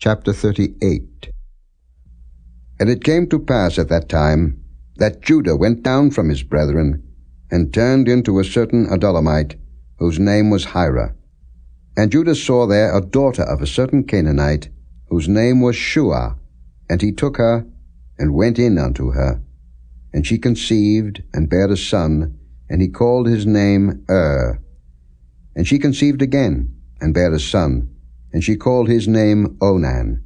Chapter 38. And it came to pass at that time, that Judah went down from his brethren, and turned into a certain Adullamite, whose name was Hira. And Judah saw there a daughter of a certain Canaanite, whose name was Shuah, and he took her, and went in unto her. And she conceived, and bare a son, and he called his name Er. And she conceived again, and bare a son, and she called his name Onan.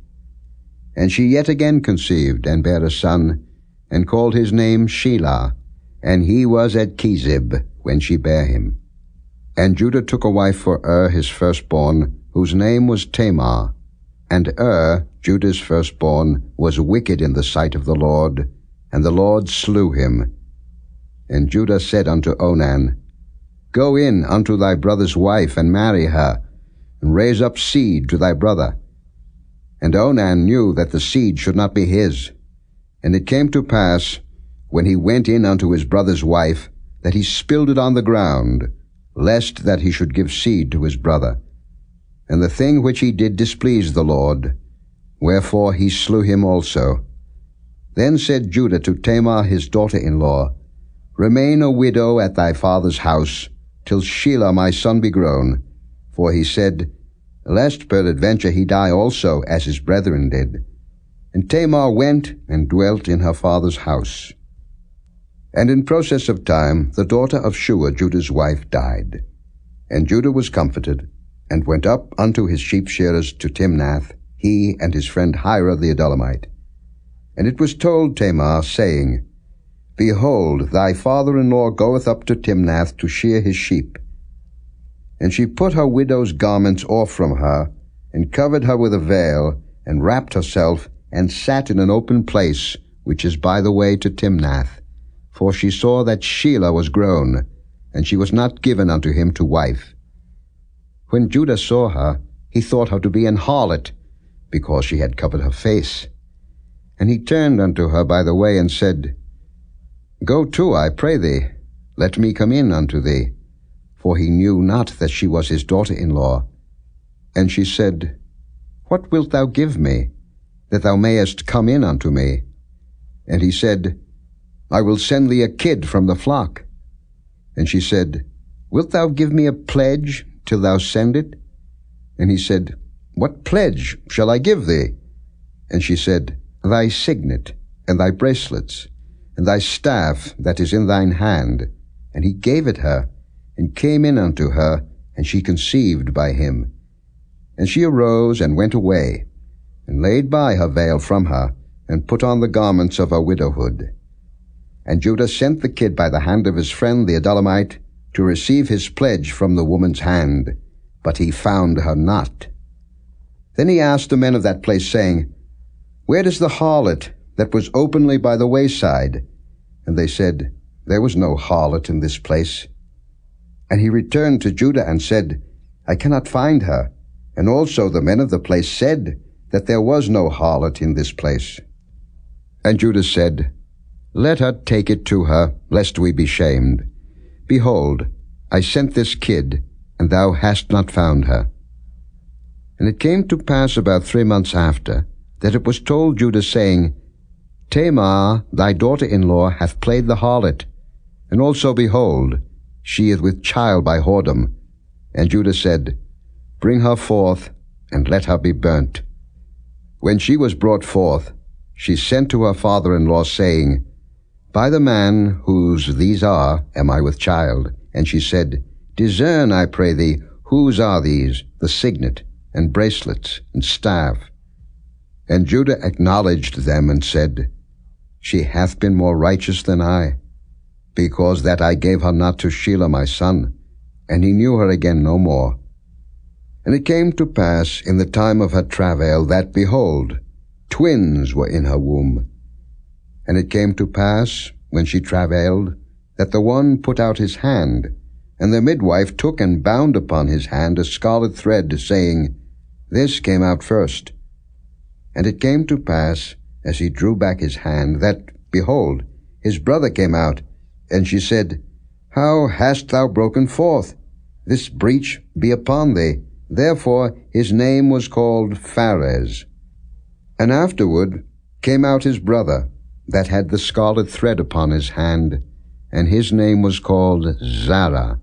And she yet again conceived, and bare a son, and called his name Shelah, and he was at Kizib when she bare him. And Judah took a wife for his firstborn, whose name was Tamar. And Judah's firstborn, was wicked in the sight of the Lord, and the Lord slew him. And Judah said unto Onan, Go in unto thy brother's wife, and marry her, and raise up seed to thy brother. And Onan knew that the seed should not be his. And it came to pass, when he went in unto his brother's wife, that he spilled it on the ground, lest that he should give seed to his brother. And the thing which he did displeased the Lord, wherefore he slew him also. Then said Judah to Tamar his daughter-in-law, Remain a widow at thy father's house, till Shelah my son be grown. For he said, Lest peradventure he die also, as his brethren did. And Tamar went and dwelt in her father's house. And in process of time the daughter of Shuah Judah's wife died. And Judah was comforted, and went up unto his sheep shearers to Timnath, he and his friend Hira the Adullamite. And it was told Tamar, saying, Behold, thy father-in-law goeth up to Timnath to shear his sheep. And she put her widow's garments off from her, and covered her with a veil, and wrapped herself, and sat in an open place, which is by the way to Timnath. For she saw that Shelah was grown, and she was not given unto him to wife. When Judah saw her, he thought her to be an harlot, because she had covered her face. And he turned unto her by the way, and said, Go to, I pray thee, let me come in unto thee. For he knew not that she was his daughter-in-law. And she said, What wilt thou give me, that thou mayest come in unto me? And he said, I will send thee a kid from the flock. And she said, Wilt thou give me a pledge till thou send it? And he said, What pledge shall I give thee? And she said, Thy signet, and thy bracelets, and thy staff that is in thine hand. And he gave it her, and came in unto her, and she conceived by him. And she arose and went away, and laid by her veil from her, and put on the garments of her widowhood. And Judah sent the kid by the hand of his friend the Adullamite, to receive his pledge from the woman's hand, but he found her not. Then he asked the men of that place, saying, Where is the harlot that was openly by the wayside? And they said, There was no harlot in this place. And he returned to Judah and said, I cannot find her. And also the men of the place said that there was no harlot in this place. And Judah said, Let her take it to her, lest we be shamed. Behold, I sent this kid, and thou hast not found her. And it came to pass about 3 months after, that it was told Judah, saying, Tamar thy daughter-in-law hath played the harlot, and also, behold, she is with child by whoredom. And Judah said, Bring her forth, and let her be burnt. When she was brought forth, she sent to her father-in-law, saying, By the man whose these are am I with child. And she said, Discern, I pray thee, whose are these, the signet, and bracelets, and staff. And Judah acknowledged them, and said, She hath been more righteous than I, because that I gave her not to Shelah my son. And he knew her again no more. And it came to pass in the time of her travail, that, behold, twins were in her womb. And it came to pass, when she travailed, that the one put out his hand, and the midwife took and bound upon his hand a scarlet thread, saying, This came out first. And it came to pass, as he drew back his hand, that, behold, his brother came out. And she said, How hast thou broken forth? This breach be upon thee. Therefore his name was called Pharez, And afterward came out his brother, that had the scarlet thread upon his hand, and his name was called Zara.